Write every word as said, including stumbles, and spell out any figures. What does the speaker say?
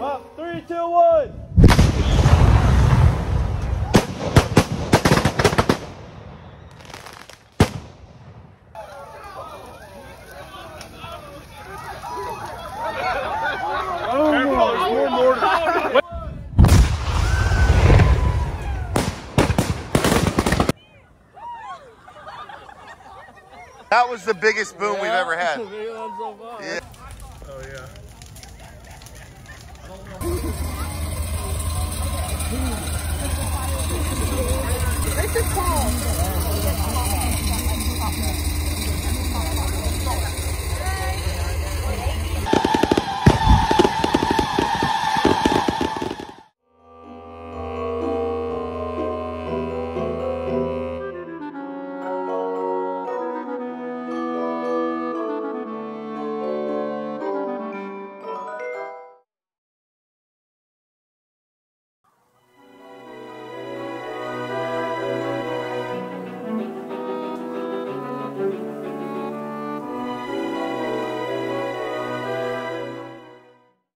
Up, three, two, one. That was the biggest boom yeah. we've ever had. Yeah. Oh yeah.